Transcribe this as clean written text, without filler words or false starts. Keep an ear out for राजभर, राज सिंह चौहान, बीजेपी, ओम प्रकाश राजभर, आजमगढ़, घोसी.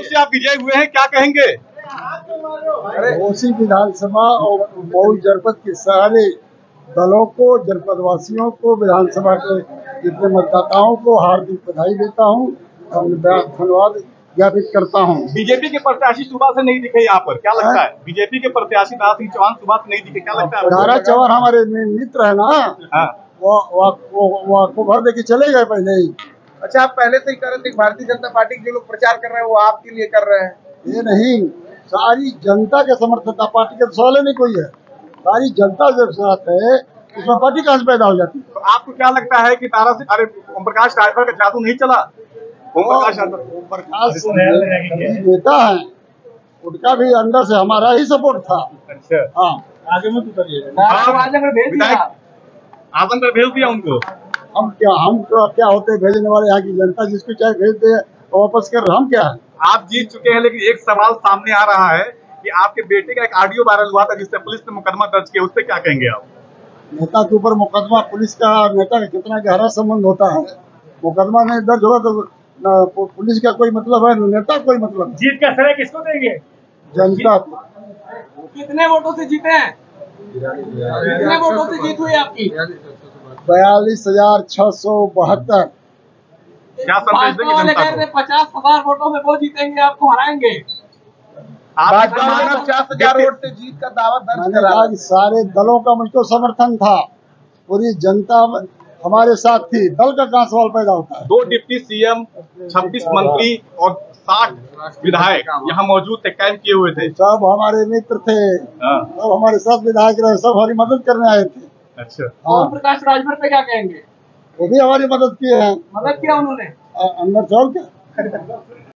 उससे आप विजयी हुए हैं, क्या कहेंगे? घोसी विधानसभा और बहुत जनपद के सारे दलों को, जनपदवासियों को, विधानसभा के जितने मतदाताओं को हार्दिक बधाई देता हूं और धन्यवाद ज्ञापित करता हूं। बीजेपी के प्रत्याशी सुबह से नहीं दिखे यहाँ पर, क्या लगता है? बीजेपी के प्रत्याशी राज सिंह चौहान सुबह से नहीं दिखे, क्या लगता है? राज चौहान हमारे मित्र है ना, वो भर दे के चले गए पहले ही। अच्छा, आप पहले से ही कर रहे थे भारतीय जनता पार्टी के जो लोग प्रचार कर रहे हैं वो आपके लिए कर रहे हैं? ये नहीं, सारी जनता के समर्थन, पार्टी का सवाल नहीं कोई है, सारी जनता जब साथ है उसमें पार्टी कहाँ से पैदा हो जाती है? तो आपको क्या लगता है कि तारा से अरे ओम प्रकाश राजभर का जादू नहीं चला? ओम प्रकाश नेता है, उनका भी अंदर से हमारा ही सपोर्ट था। अच्छा, हाँ, आगे में आजमगढ़ भेज दिया उनको। हम क्या होते हैं भेजने वाले? यहाँ की जनता जिसको चाहे भेज दे वापस कर, हम क्या? आप जीत चुके हैं, लेकिन एक सवाल सामने आ रहा है कि आपके बेटे का एक ऑडियो वायरल हुआ था जिससे पुलिस ने मुकदमा दर्ज किया, उससे क्या कहेंगे आप? नेता के ऊपर मुकदमा, पुलिस का नेता का कितना गहरा संबंध होता है। मुकदमा नहीं दर्ज होगा तो पुलिस का कोई मतलब है, नेता कोई मतलब? जीत का श्रेय किसको देंगे? जनता। कितने वोटों से जीते हैं? कितने वोटों से जीत हुई आपकी? 42,672। क्या 50,000 वोटों में वो जीतेंगे, आपको हराएंगे? आप 50,000 वोट से जीत का दावा दर्ज कराया। सारे दलों का मुझको समर्थन था, पूरी जनता हमारे साथ थी, दल का कहाँ सवाल पैदा होता है? 2 डिप्टी सीएम, 26 मंत्री और 60 विधायक यहाँ मौजूद थे, कैंप किए हुए थे। सब हमारे मित्र थे, सब हमारे साथ विधायक रहे, सब हमारी मदद करने आए थे। अच्छा, ओम प्रकाश राजभर पे क्या कहेंगे? वो भी हमारी मदद किए हैं, मदद किया उन्होंने अंदर छोड़ के।